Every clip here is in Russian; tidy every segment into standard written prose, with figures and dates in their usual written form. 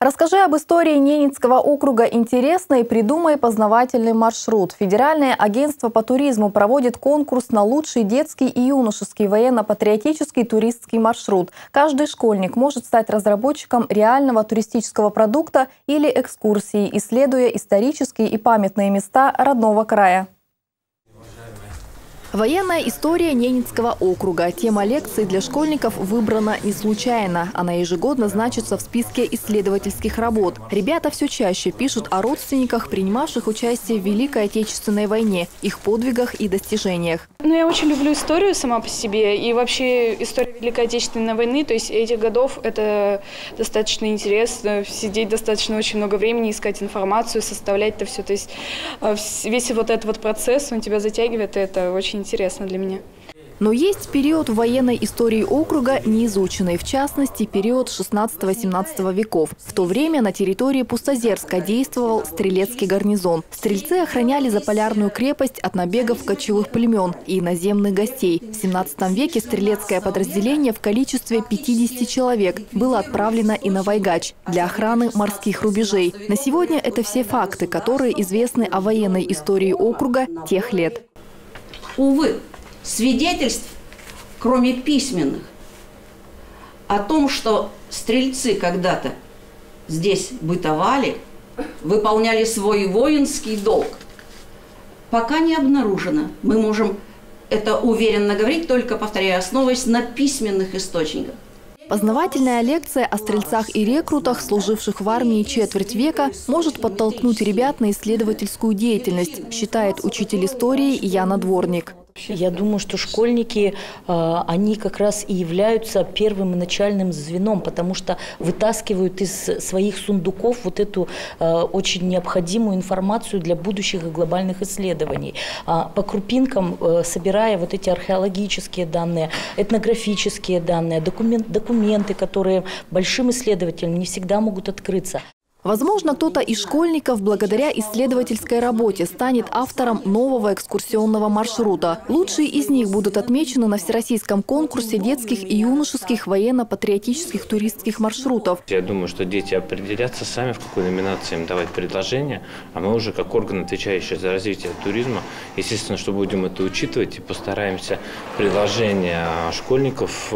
Расскажи об истории Ненецкого округа интересно и придумай познавательный маршрут. Федеральное агентство по туризму проводит конкурс на лучший детский и юношеский военно-патриотический туристский маршрут. Каждый школьник может стать разработчиком реального туристического продукта или экскурсии, исследуя исторические и памятные места родного края. Военная история Ненецкого округа. Тема лекций для школьников выбрана не случайно. Она ежегодно значится в списке исследовательских работ. Ребята все чаще пишут о родственниках, принимавших участие в Великой Отечественной войне, их подвигах и достижениях. Я очень люблю историю сама по себе. И вообще история Великой Отечественной войны, то есть этих годов, это достаточно интересно. Сидеть достаточно очень много времени, искать информацию, составлять это все. То есть весь вот этот вот процесс, он тебя затягивает, это очень интересно для меня. Но есть период военной истории округа, неизученный, в частности, период 16-17 веков. В то время на территории Пустозерска действовал стрелецкий гарнизон. Стрельцы охраняли заполярную крепость от набегов кочевых племен и иноземных гостей. В 17 веке стрелецкое подразделение в количестве 50 человек было отправлено и на Вайгач для охраны морских рубежей. На сегодня это все факты, которые известны о военной истории округа тех лет. Увы, свидетельств, кроме письменных, о том, что стрельцы когда-то здесь бытовали, выполняли свой воинский долг, пока не обнаружено. Мы можем это уверенно говорить, только, повторяю, основываясь на письменных источниках. Познавательная лекция о стрельцах и рекрутах, служивших в армии четверть века, может подтолкнуть ребят на исследовательскую деятельность, считает учитель истории Яна Дворник. Я думаю, что школьники, они как раз и являются первым и начальным звеном, потому что вытаскивают из своих сундуков вот эту очень необходимую информацию для будущих и глобальных исследований. По крупинкам, собирая вот эти археологические данные, этнографические данные, документы, которые большим исследователям не всегда могут открыться. Возможно, кто-то из школьников благодаря исследовательской работе станет автором нового экскурсионного маршрута. Лучшие из них будут отмечены на всероссийском конкурсе детских и юношеских военно-патриотических туристских маршрутов. Я думаю, что дети определятся сами, в какой номинации им давать предложение, а мы уже как орган, отвечающий за развитие туризма, естественно, что будем это учитывать и постараемся предложение школьников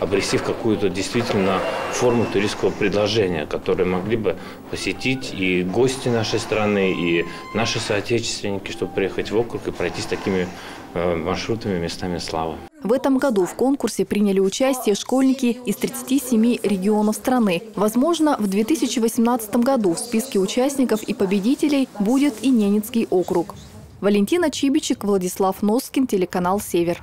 обрести в какую-то действительно форму туристского предложения, которое могли бы посетить и гости нашей страны, и наши соотечественники, чтобы приехать в округ и пройтись такими маршрутами, местами славы. В этом году в конкурсе приняли участие школьники из 37 регионов страны. Возможно, в 2018 году в списке участников и победителей будет и Ненецкий округ. Валентина Чебичек, Владислав Носкин, телеканал «Север».